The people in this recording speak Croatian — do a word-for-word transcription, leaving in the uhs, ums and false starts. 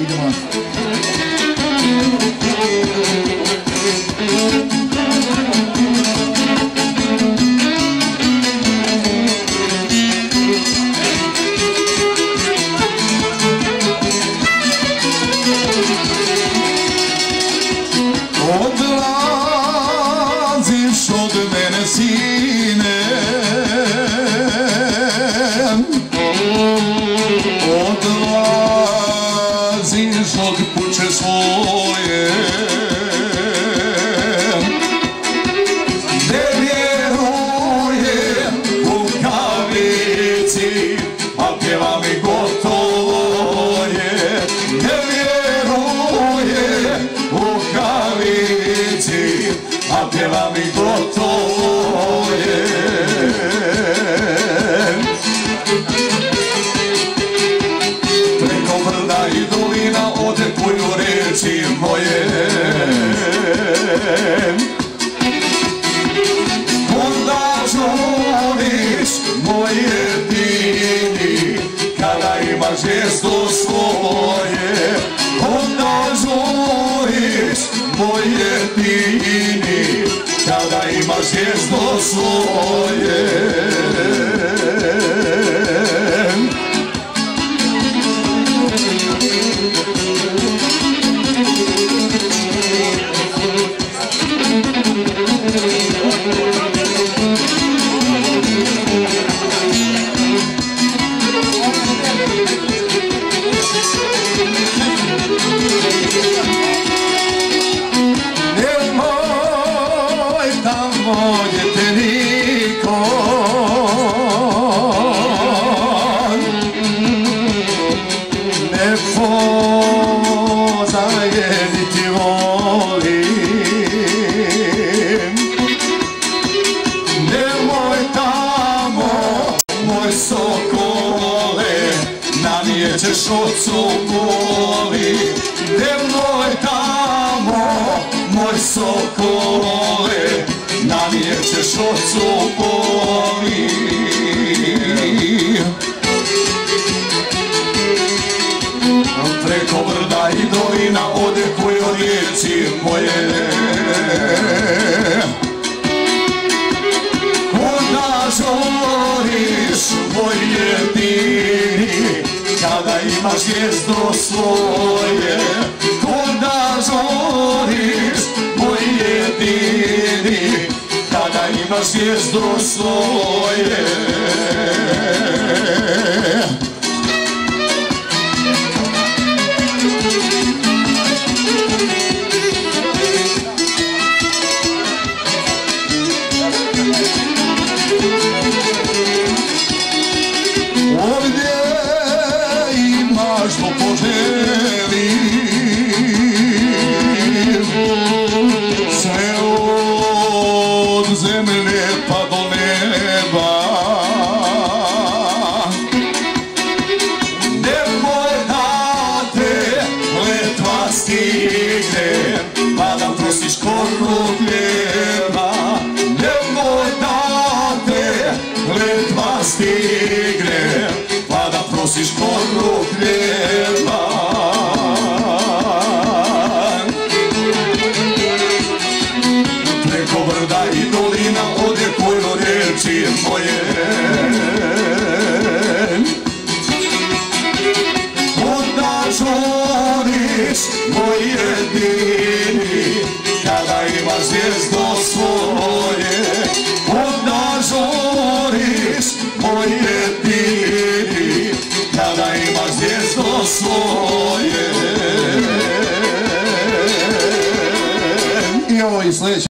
Idemo. Odlaziš od mene, sine, odlaziš od kuće svoje. Ne vjerujem kukavici, a pjeva mi gotovo je. Ne vjerujem kukavici, a pjeva mi gotovo je. Preko vrda i dolina odekuju riječi moje. Onda čuviš moje dini, kada imaš mjesto svoje. Onda čuviš moje dini, kada imaš mjesto svoje. Nanijećeš ocu boli, nemoj tamo, moj sokole, nanijećeš ocu boli. Preko brda i dolina odekuju riječi moje. Onda žoriš moje dini, kada imaš mjesto svoje. Onda žoriš moje dini, kada imaš mjesto svoje. Što poželim, sve od zemlje pa do neba. Nemoj da te letva stigne, pa da prosiš kornu hljeba. Nemoj da te letva stigne, pa da prosiš kornu hljeba. Preko brda i dolina odjekuju riječi moje. Onda žuriš moje dini, kada imaš mjesto svoje. Onda žuriš moje dini, kada imaš mjesto svoje. I ovo i sljedeće.